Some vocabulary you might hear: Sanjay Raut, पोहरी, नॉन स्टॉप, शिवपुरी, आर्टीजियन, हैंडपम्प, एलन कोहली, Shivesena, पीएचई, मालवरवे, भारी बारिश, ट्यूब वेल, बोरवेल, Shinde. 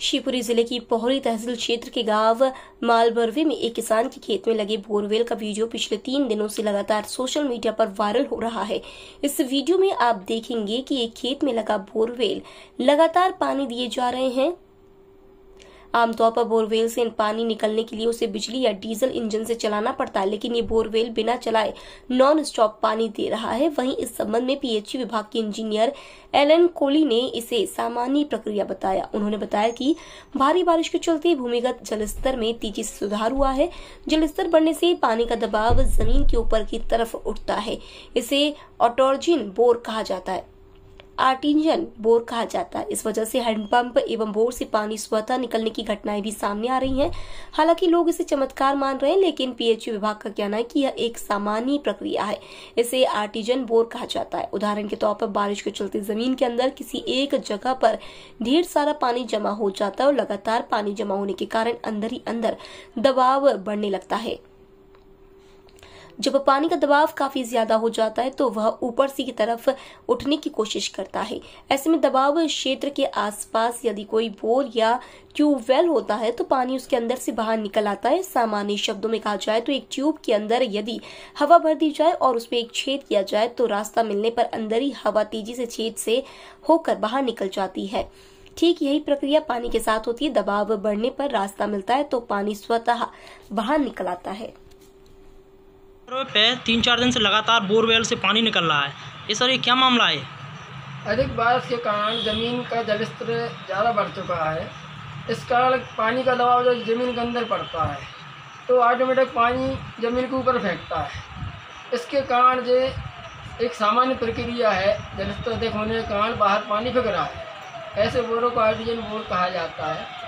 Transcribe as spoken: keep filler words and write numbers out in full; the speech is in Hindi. शिवपुरी जिले की पोहरी तहसील क्षेत्र के गांव मालवरवे में एक किसान के खेत में लगे बोरवेल का वीडियो पिछले तीन दिनों से लगातार सोशल मीडिया पर वायरल हो रहा है। इस वीडियो में आप देखेंगे कि एक खेत में लगा बोरवेल लगातार पानी दिए जा रहे हैं। आमतौर पर बोरवेल से पानी निकलने के लिए उसे बिजली या डीजल इंजन से चलाना पड़ता है, लेकिन ये बोरवेल बिना चलाए नॉन स्टॉप पानी दे रहा है। वहीं इस संबंध में पीएचई विभाग के इंजीनियर एलन कोहली ने इसे सामान्य प्रक्रिया बताया। उन्होंने बताया कि भारी बारिश के चलते भूमिगत जलस्तर में तेजी से सुधार हुआ है। जलस्तर बढ़ने से पानी का दबाव जमीन के ऊपर की तरफ उठता है। इसे आर्टीजियन बोर कहा जाता है आर्टीजियन बोर कहा जाता है। इस वजह से हैंडपम्प एवं बोर से पानी स्वतः निकलने की घटनाएं भी सामने आ रही हैं। हालांकि लोग इसे चमत्कार मान रहे हैं, लेकिन पीएचई विभाग का कहना है कि यह एक सामान्य प्रक्रिया है। इसे आर्टीजियन बोर कहा जाता है। उदाहरण के तौर पर बारिश के चलते जमीन के अंदर किसी एक जगह पर ढेर सारा पानी जमा हो जाता है और लगातार पानी जमा होने के कारण अंदर ही अंदर दबाव बढ़ने लगता है। जब पानी का दबाव काफी ज्यादा हो जाता है तो वह ऊपर से की तरफ उठने की कोशिश करता है। ऐसे में दबाव क्षेत्र के आसपास यदि कोई बोर या ट्यूब वेल होता है तो पानी उसके अंदर से बाहर निकल आता है। सामान्य शब्दों में कहा जाए तो एक ट्यूब के अंदर यदि हवा भर दी जाए और उसमें एक छेद किया जाए तो रास्ता मिलने पर अंदर ही हवा तेजी से छेद से होकर बाहर निकल जाती है। ठीक यही प्रक्रिया पानी के साथ होती है। दबाव बढ़ने पर रास्ता मिलता है तो पानी स्वतः बाहर निकल आता है। पे तीन चार दिन से लगातार बोरवेल से पानी निकल रहा है। ये सर ये क्या मामला है? अधिक बारिश के कारण जमीन का जलस्तर ज़्यादा बढ़ चुका है। इस कारण पानी का दबाव जब जमीन के अंदर पड़ता है तो ऑटोमेटिक पानी जमीन के ऊपर फेंकता है। इसके कारण ये एक सामान्य प्रक्रिया है। जलस्तर अधिक होने के कारण बाहर पानी फेंक रहा है। ऐसे बोरों को आर्टीजियन बोर कहा जाता है।